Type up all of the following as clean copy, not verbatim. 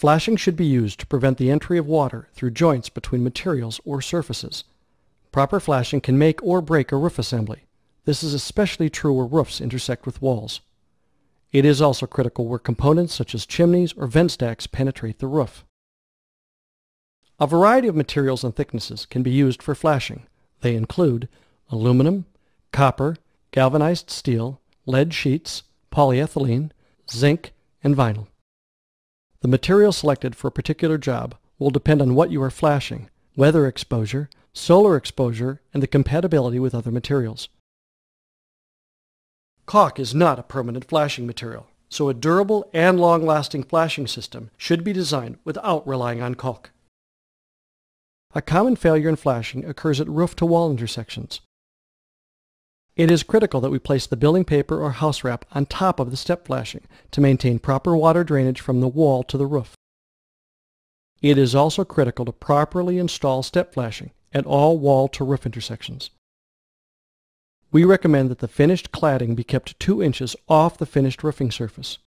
Flashing should be used to prevent the entry of water through joints between materials or surfaces. Proper flashing can make or break a roof assembly. This is especially true where roofs intersect with walls. It is also critical where components such as chimneys or vent stacks penetrate the roof. A variety of materials and thicknesses can be used for flashing. They include aluminum, copper, galvanized steel, lead sheets, polyethylene, zinc, and vinyl. The material selected for a particular job will depend on what you are flashing, weather exposure, solar exposure, and the compatibility with other materials. Caulk is not a permanent flashing material, so a durable and long-lasting flashing system should be designed without relying on caulk. A common failure in flashing occurs at roof-to-wall intersections. It is critical that we place the building paper or house wrap on top of the step flashing to maintain proper water drainage from the wall to the roof. It is also critical to properly install step flashing at all wall-to-roof intersections. We recommend that the finished cladding be kept 2 inches off the finished roofing surface.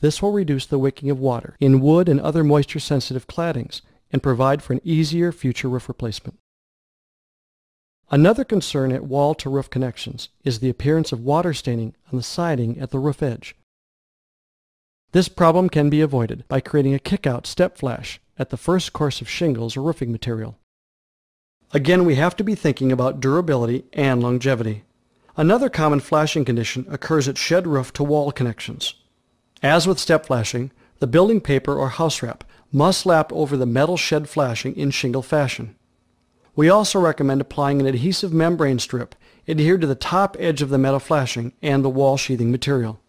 This will reduce the wicking of water in wood and other moisture-sensitive claddings and provide for an easier future roof replacement. Another concern at wall-to-roof connections is the appearance of water staining on the siding at the roof edge. This problem can be avoided by creating a kick-out step flash at the first course of shingles or roofing material. Again, we have to be thinking about durability and longevity. Another common flashing condition occurs at shed roof-to-wall connections. As with step flashing, the building paper or house wrap must lap over the metal shed flashing in shingle fashion. We also recommend applying an adhesive membrane strip adhered to the top edge of the metal flashing and the wall sheathing material.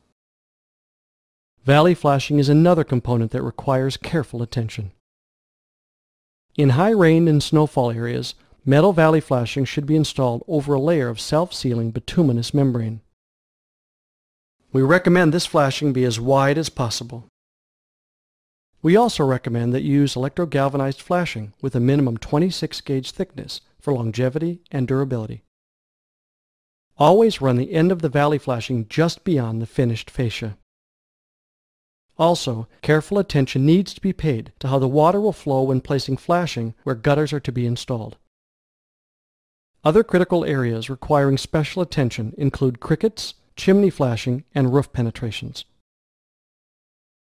Valley flashing is another component that requires careful attention. In high rain and snowfall areas, metal valley flashing should be installed over a layer of self-sealing bituminous membrane. We recommend this flashing be as wide as possible. We also recommend that you use electrogalvanized flashing with a minimum 26 gauge thickness for longevity and durability. Always run the end of the valley flashing just beyond the finished fascia. Also, careful attention needs to be paid to how the water will flow when placing flashing where gutters are to be installed. Other critical areas requiring special attention include crickets, chimney flashing, and roof penetrations.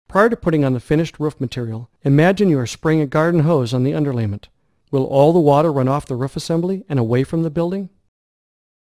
Prior to putting on the finished roof material, imagine you are spraying a garden hose on the underlayment. Will all the water run off the roof assembly and away from the building?